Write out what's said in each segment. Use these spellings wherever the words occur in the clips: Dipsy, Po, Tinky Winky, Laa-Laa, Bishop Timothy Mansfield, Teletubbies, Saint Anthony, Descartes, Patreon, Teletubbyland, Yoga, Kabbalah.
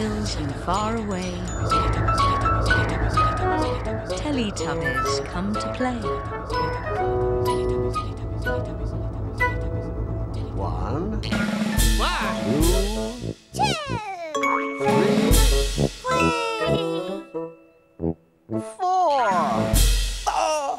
hills and far away, Teletubbies come to play. 1, 2, 3, 4. Oh.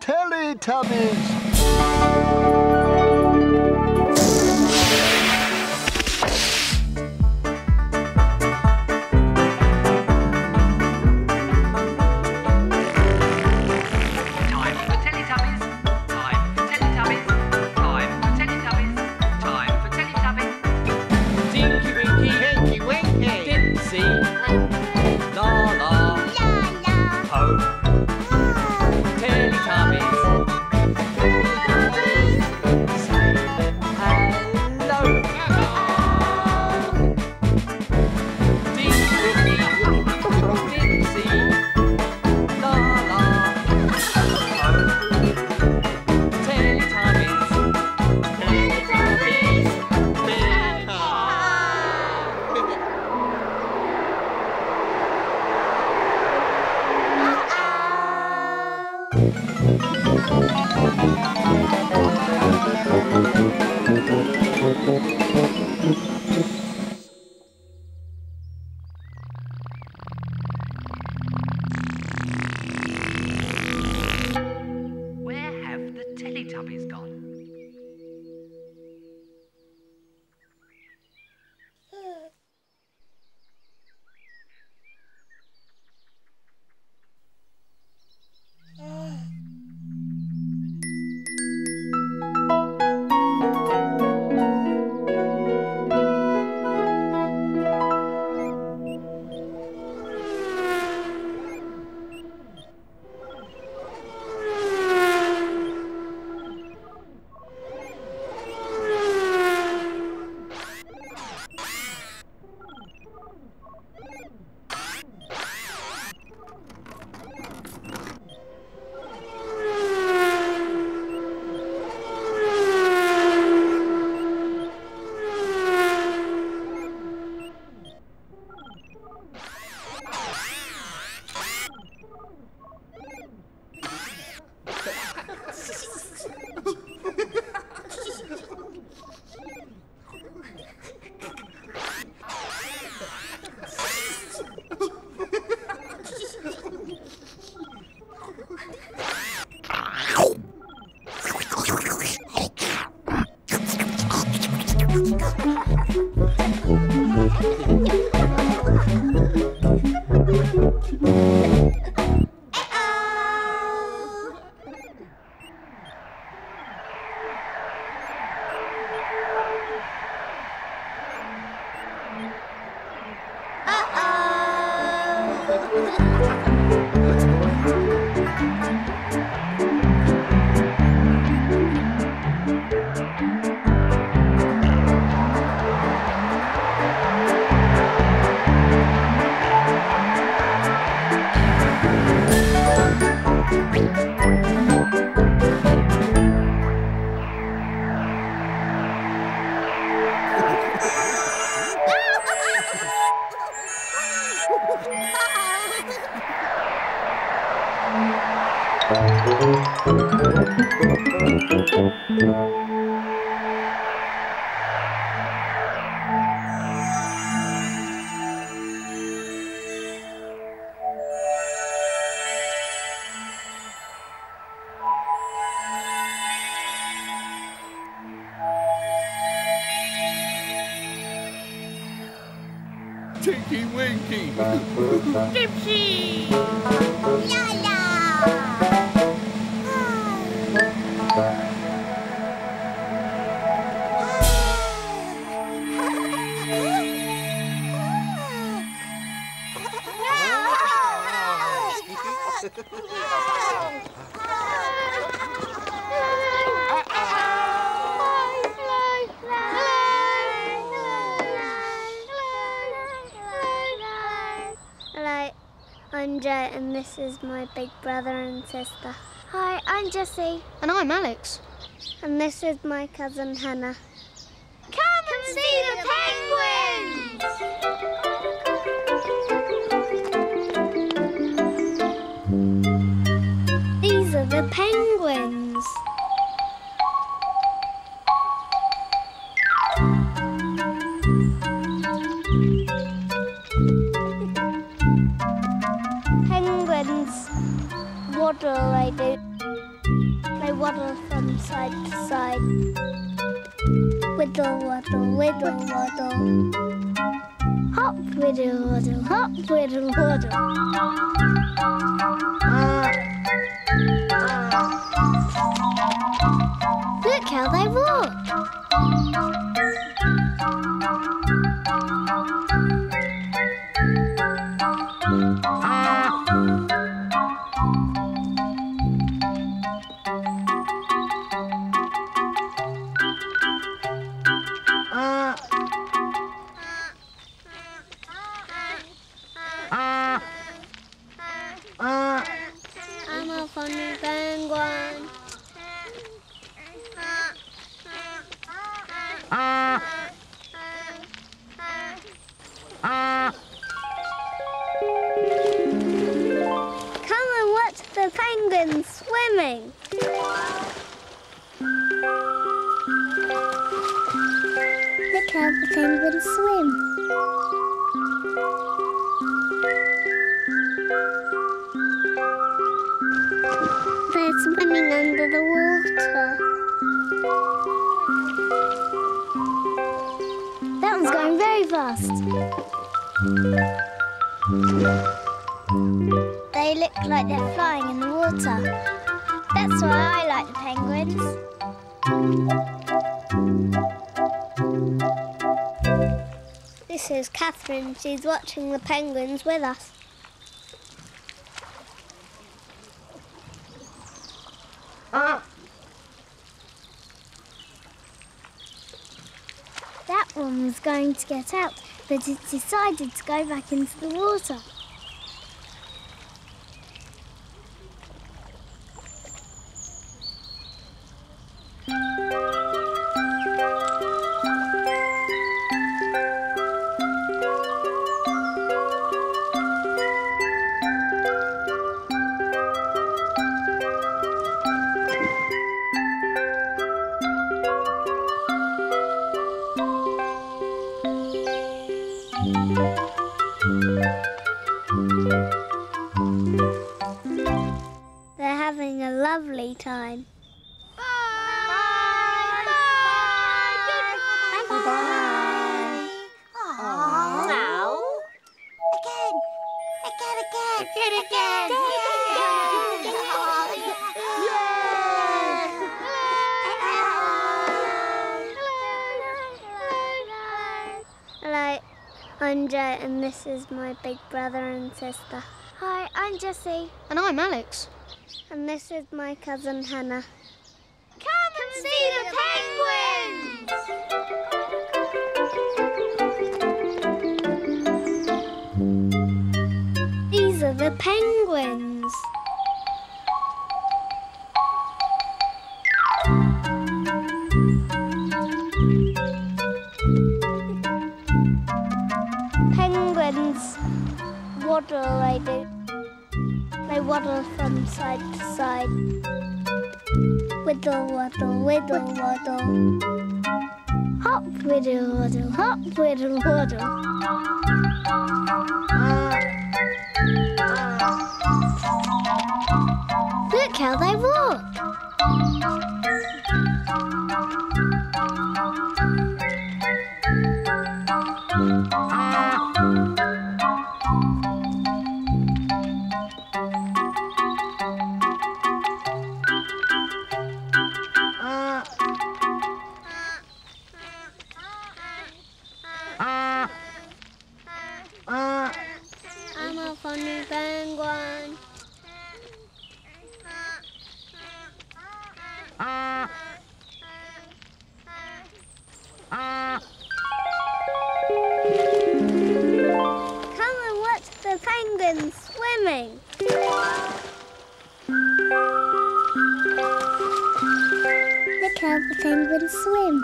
Teletubbies. Tinky Winky! Dipsy! Laa-Laa! I'm Jo, and this is my big brother and sister. Hi, I'm Jessie. And I'm Alex. And this is my cousin Hannah. Come and see the penguins! These are the penguins. Penguins waddle, they do. They waddle from side to side. Whittle, waddle, whittle, waddle. Hop, whittle, waddle, hop, whittle, waddle. Look how they walk! She's watching the penguins with us. That one was going to get out, but it decided to go back into the water. And this is my big brother and sister. Hi, I'm Jessie. And I'm Alex. And this is my cousin Hannah. Come and see the penguins! These are the penguins. Waddle, they do. They waddle from side to side. Whittle, waddle, whittle, waddle. Hop, whittle, waddle, hop, whittle, waddle. Look how they walk! tell the penguin swim.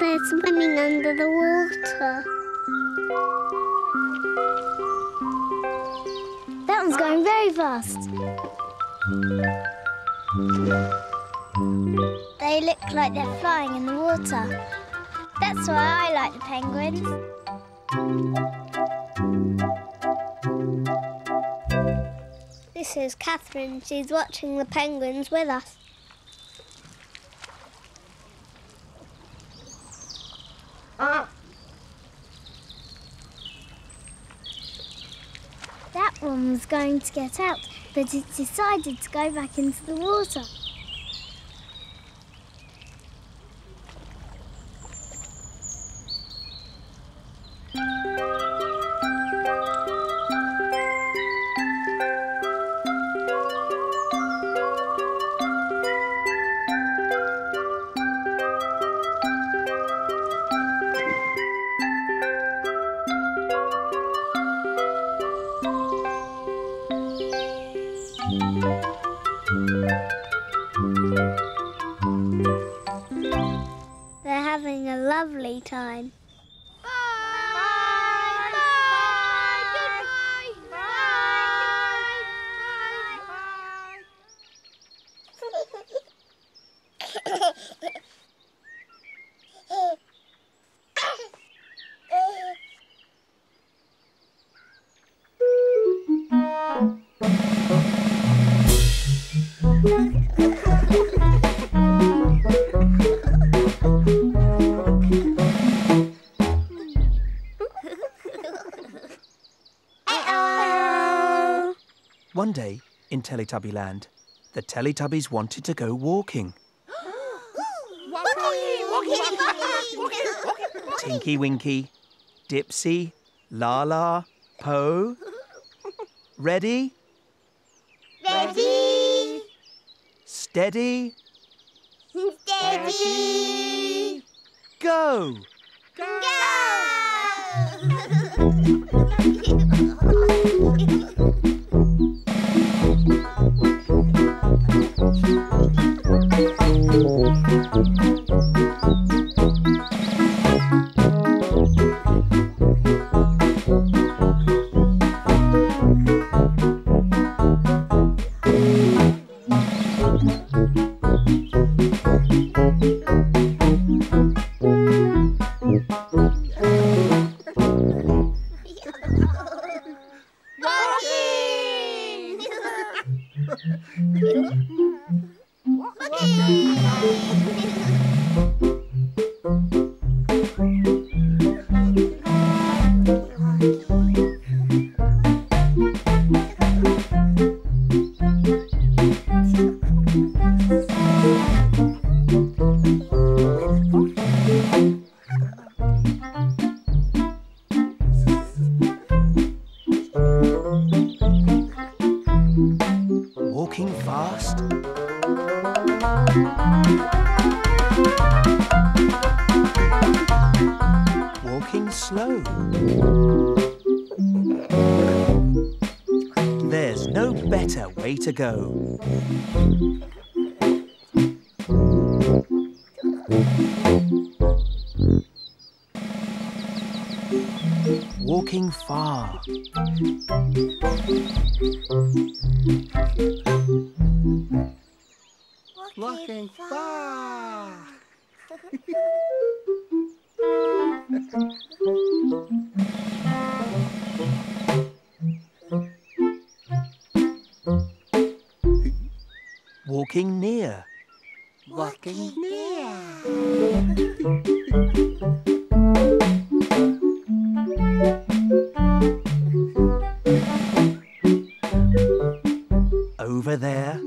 They're swimming under the water. That one's going very fast. They look like they're flying in the water. That's why I like the penguins. This is Catherine. She's watching the penguins with us. That one was going to get out, but it decided to go back into the water. Time. Bye. Bye. Bye. Bye. Bye. Bye. Bye. Bye. Bye. One day, in Teletubby Land, the Teletubbies wanted to go walking. Tinky Winky, Dipsy, Laa-Laa, Po. Ready? Ready! Steady? Steady! Go! Go! Go! Walking slow. There's no better way to go. Walking far. Walking far! Walking near. Walking near. Over there.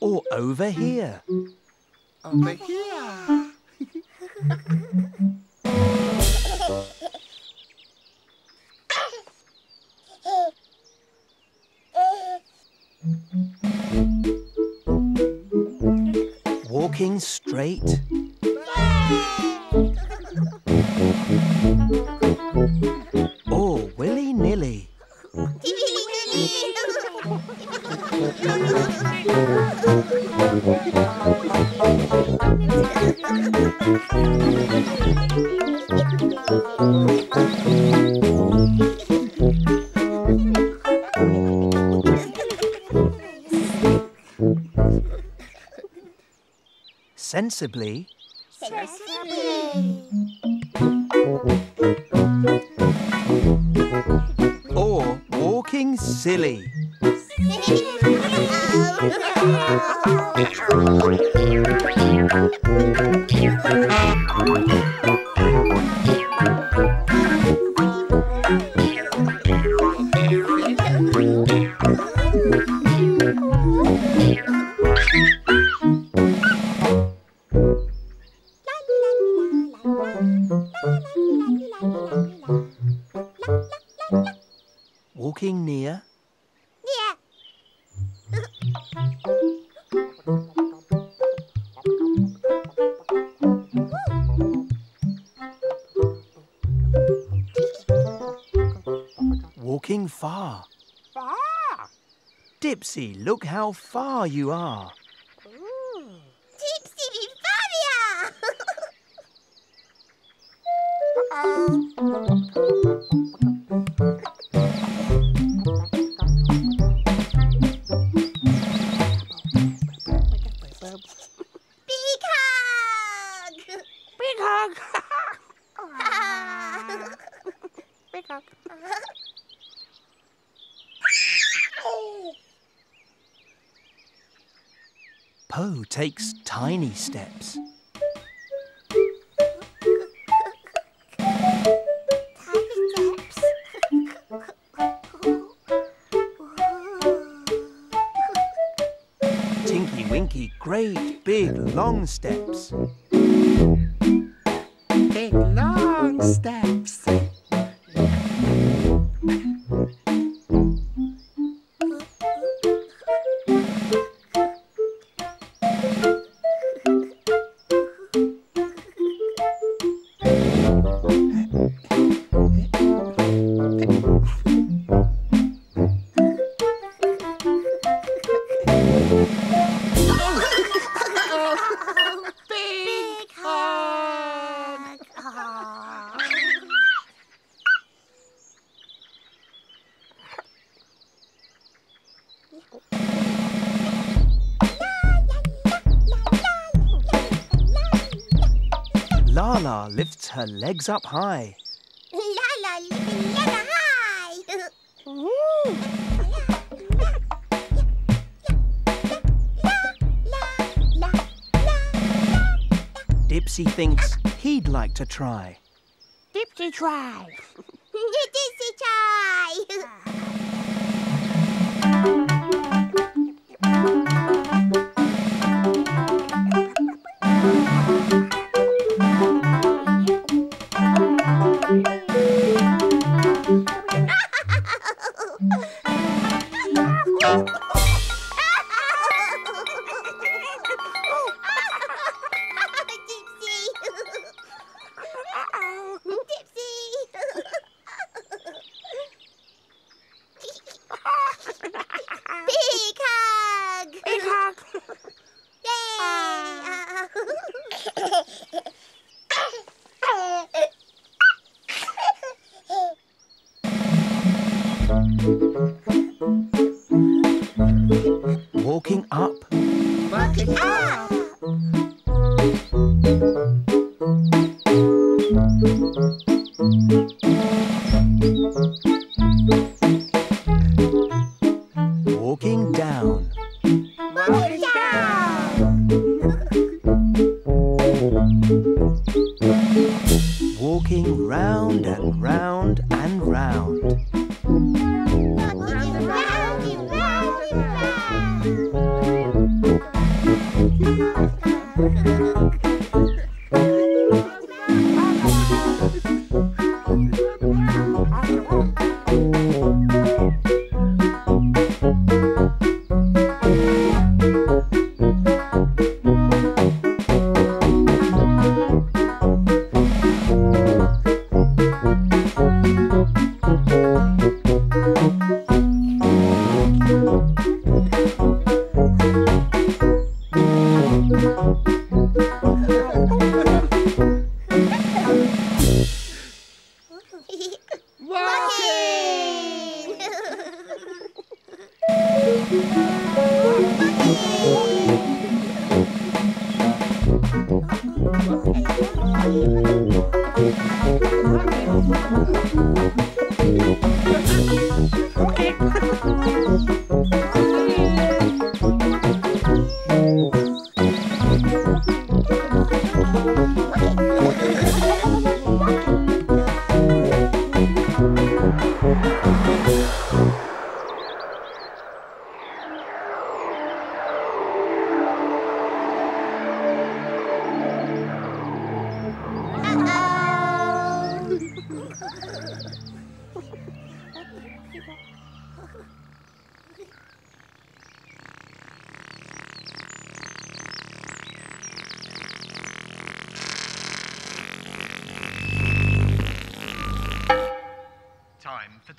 Or over here. Over here. looking straight. Or willy-nilly. Sensibly. Sensibly. Or walking silly. Walking near. Walking far. Far. Dipsy, look how far you are. Po takes tiny steps. Tinky Winky, great big long steps. Big long steps. Laa-Laa lifts her legs up high. Laa-Laa lifting Laa-Laa high. Dipsy thinks he'd like to try. Dipsy try. Dipsy try. Walking up. Walking up. Walking down. Walking down. Walking round and round and round.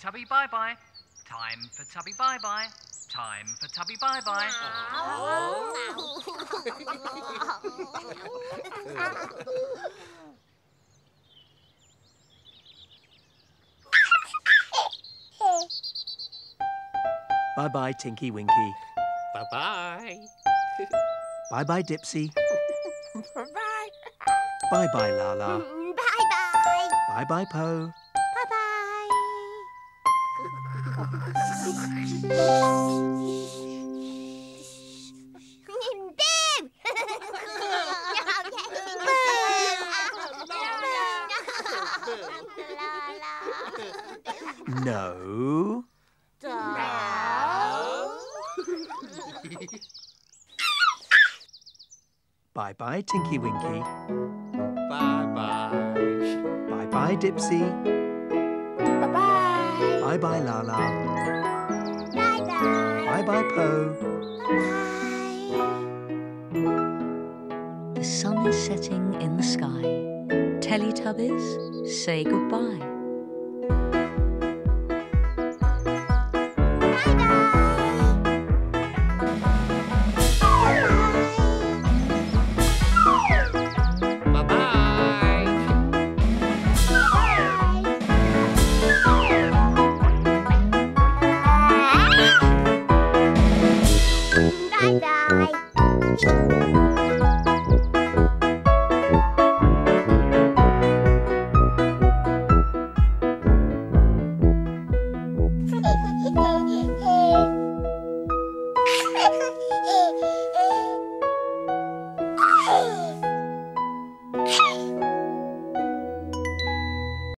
Tubby bye-bye. Time for Tubby bye-bye. Time for Tubby bye-bye. Oh. Bye-bye, Tinky Winky. Bye-bye. Bye-bye, Dipsy. Bye-bye. Bye-bye, Laa-Laa. Bye-bye. Bye-bye, Po. Bye-bye. No. No. Bye-bye, Tinky Winky. Bye-bye. Bye-bye, Dipsy. Bye-bye. Bye-bye, Laa-Laa. Bye-bye. Bye-bye, Po. Bye-bye. The sun is setting in the sky. Teletubbies, say goodbye.